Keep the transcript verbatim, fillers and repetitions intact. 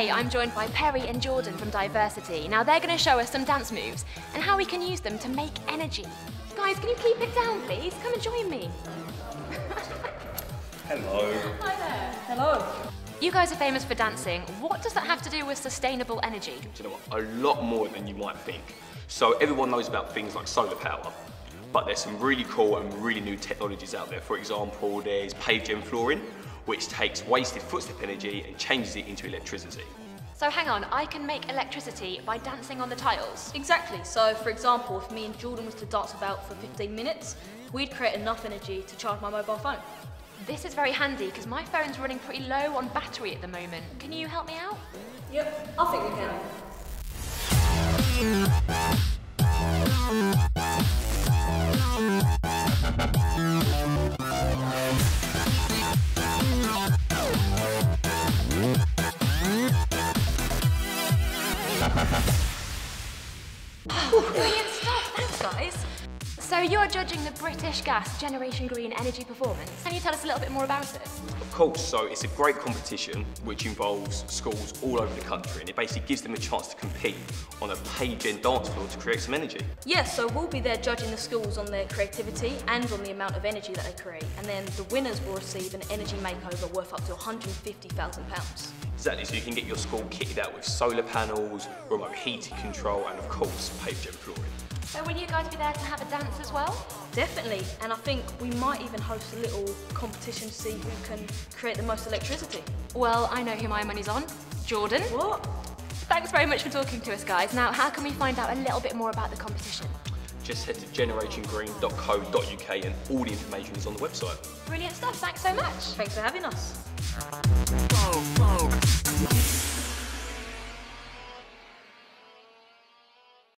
Today I'm joined by Perri and Jordan from Diversity. Now they're going to show us some dance moves and how we can use them to make energy. Guys, can you keep it down please? Come and join me. Hello. Hi there. Hello. You guys are famous for dancing. What does that have to do with sustainable energy? Do you know what? A lot more than you might think. So everyone knows about things like solar power, but there's some really cool and really new technologies out there. For example, there's Pavegen flooring, which takes wasted footstep energy and changes it into electricity. So hang on, I can make electricity by dancing on the tiles? Exactly. So for example, if me and Jordan was to dance about for fifteen minutes, we'd create enough energy to charge my mobile phone. This is very handy because my phone's running pretty low on battery at the moment. Can you help me out? Yep, I think we can. Brilliant stuff, thanks guys. So you're judging the British Gas Generation Green energy performance. Can you tell us a little bit more about it? Of course, so it's a great competition which involves schools all over the country, and it basically gives them a chance to compete on a Pavegen dance floor to create some energy. Yes, yeah, so we'll be there judging the schools on their creativity and on the amount of energy that they create, and then the winners will receive an energy makeover worth up to one hundred and fifty thousand pounds. Exactly, so you can get your school kitted out with solar panels, remote heating control and of course Pavegen flooring. So will you guys be there to have a dance as well? Definitely, and I think we might even host a little competition to see who can create the most electricity. Well, I know who my money's on. Jordan. What? Thanks very much for talking to us guys. Now, how can we find out a little bit more about the competition? Just head to generation green dot co dot U K and all the information is on the website. Brilliant stuff, thanks so much. Thanks for having us. Whoa, whoa.